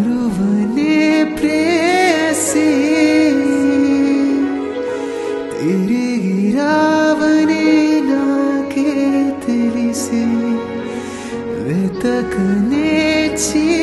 Să ne